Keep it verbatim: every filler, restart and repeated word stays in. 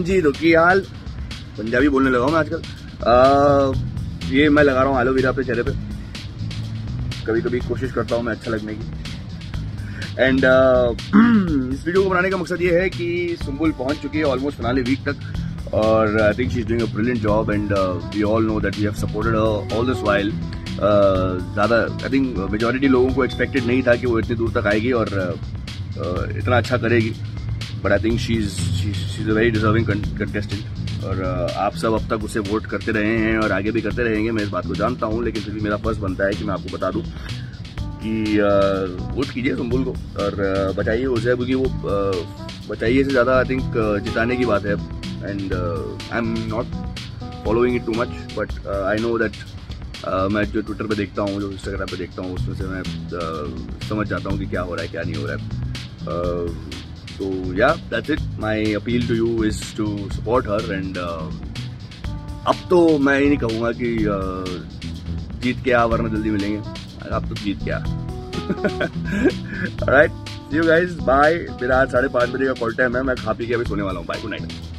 जी रुकी यार, पंजाबी बोलने लगा हूँ मैं आजकल। ये मैं लगा रहा हूँ एलोवेरा अपने चेहरे पे, कभी कभी कोशिश करता हूँ मैं अच्छा लगने की। एंड इस वीडियो को बनाने का मकसद ये है कि सुंबुल पहुँच चुकी है ऑलमोस्ट फिनाले वीक तक, और I think she is doing a brilliant job and we all know that we have supported her all this while. ज़्यादा आई थिंक मेजॉरिटी लोगों को एक्सपेक्टेड नहीं था कि वो इतनी दूर तक आएगी और uh, इतना अच्छा करेगी, but I think she is she is a very deserving contestant. और uh, आप सब अब तक उसे वोट करते रहे हैं और आगे भी करते रहेंगे, मैं इस बात को जानता हूँ, लेकिन फिर भी मेरा फर्ज बनता है कि मैं आपको बता दूँ कि वोट कीजिए सुंबुल को और बचाइए उसे, क्योंकि वो बचाइए से ज़्यादा आई थिंक जिताने की बात है। And I am not following it too much, but I know that मैं जो ट्विटर पे देखता हूँ, जो इंस्टाग्राम पे देखता हूँ, उसमें से मैं uh, समझ जाता हूँ कि क्या हो रहा है क्या नहीं हो रहा है। तो या that's it, my appeal to you is to support her. And अब तो मैं ये नहीं कहूँगा कि uh, जीत के आ वरना जल्दी मिलेंगे, आप तो जीत गया। Alright, see you guys, bye. मेरा आज साढ़े पाँच बजे का कॉल टाइम है, मैं खा पी के अभी सोने वाला हूँ। Bye, good night.